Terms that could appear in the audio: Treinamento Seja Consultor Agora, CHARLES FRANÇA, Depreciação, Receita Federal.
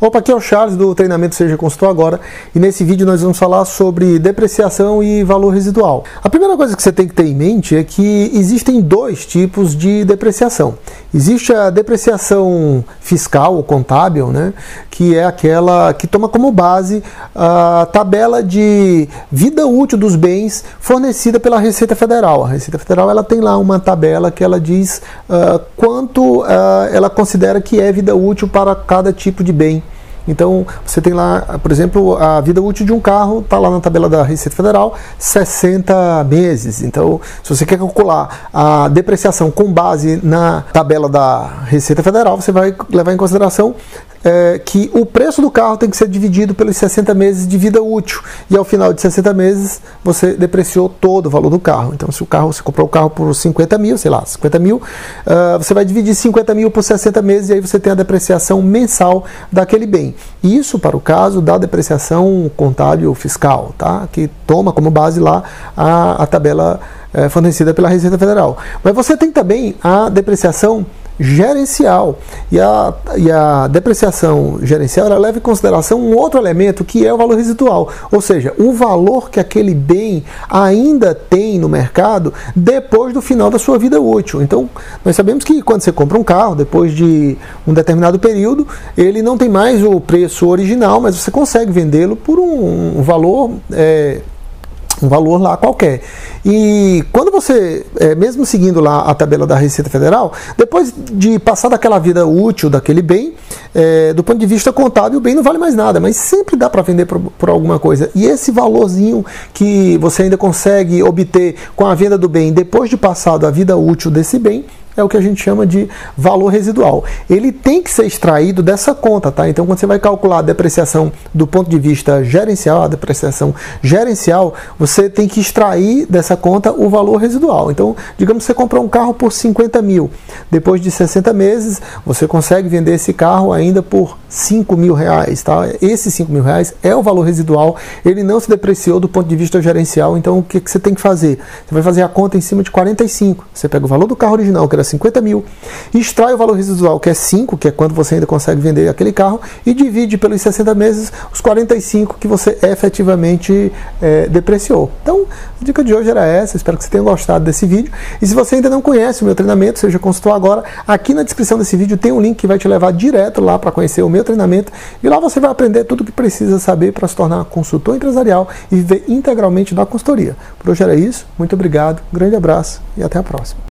Opa, aqui é o Charles do Treinamento Seja Consultor Agora, e nesse vídeo nós vamos falar sobre depreciação e valor residual. A primeira coisa que você tem que ter em mente é que existem dois tipos de depreciação. Existe a depreciação fiscal ou contábil, né, que é aquela que toma como base a tabela de vida útil dos bens fornecida pela Receita Federal. A Receita Federal ela tem lá uma tabela que ela diz quanto ela considera que é vida útil para cada tipo de bem. Então, você tem lá, por exemplo, a vida útil de um carro, está lá na tabela da Receita Federal, 60 meses. Então, se você quer calcular a depreciação com base na tabela da Receita Federal, você vai levar em consideração que o preço do carro tem que ser dividido pelos 60 meses de vida útil. E ao final de 60 meses, você depreciou todo o valor do carro. Então, se o carro, você comprou o carro por 50 mil, sei lá, 50 mil, você vai dividir 50 mil por 60 meses e aí você tem a depreciação mensal daquele bem. Isso para o caso da depreciação contábil fiscal, tá? Que toma como base lá a tabela fornecida pela Receita Federal. Mas você tem também a depreciação gerencial, e a depreciação gerencial ela leva em consideração um outro elemento que é o valor residual, ou seja, o valor que aquele bem ainda tem no mercado depois do final da sua vida útil. Então, nós sabemos que quando você compra um carro, depois de um determinado período, ele não tem mais o preço original, mas você consegue vendê-lo por um valor um valor lá qualquer. E quando você, mesmo seguindo lá a tabela da Receita Federal, depois de passar daquela vida útil daquele bem, do ponto de vista contábil, o bem não vale mais nada, mas sempre dá para vender por alguma coisa. E esse valorzinho que você ainda consegue obter com a venda do bem depois de passado a vida útil desse bem, é o que a gente chama de valor residual. Ele tem que ser extraído dessa conta, tá? Então, quando você vai calcular a depreciação do ponto de vista gerencial, a depreciação gerencial, você tem que extrair dessa conta o valor residual. Então, digamos que você comprou um carro por 50 mil. Depois de 60 meses, você consegue vender esse carro ainda por 5 mil reais, tá? Esses 5 mil reais é o valor residual. Ele não se depreciou do ponto de vista gerencial. Então, o que você tem que fazer? Você vai fazer a conta em cima de 45. Você pega o valor do carro original, que era 50 mil, extrai o valor residual, que é 5, que é quanto você ainda consegue vender aquele carro, e divide pelos 60 meses os 45 que você efetivamente depreciou. Então, a dica de hoje era essa, espero que você tenha gostado desse vídeo, e se você ainda não conhece o meu treinamento, Seja Consultor Agora, aqui na descrição desse vídeo tem um link que vai te levar direto lá para conhecer o meu treinamento, e lá você vai aprender tudo o que precisa saber para se tornar consultor empresarial e viver integralmente da consultoria. Por hoje era isso, muito obrigado, grande abraço e até a próxima.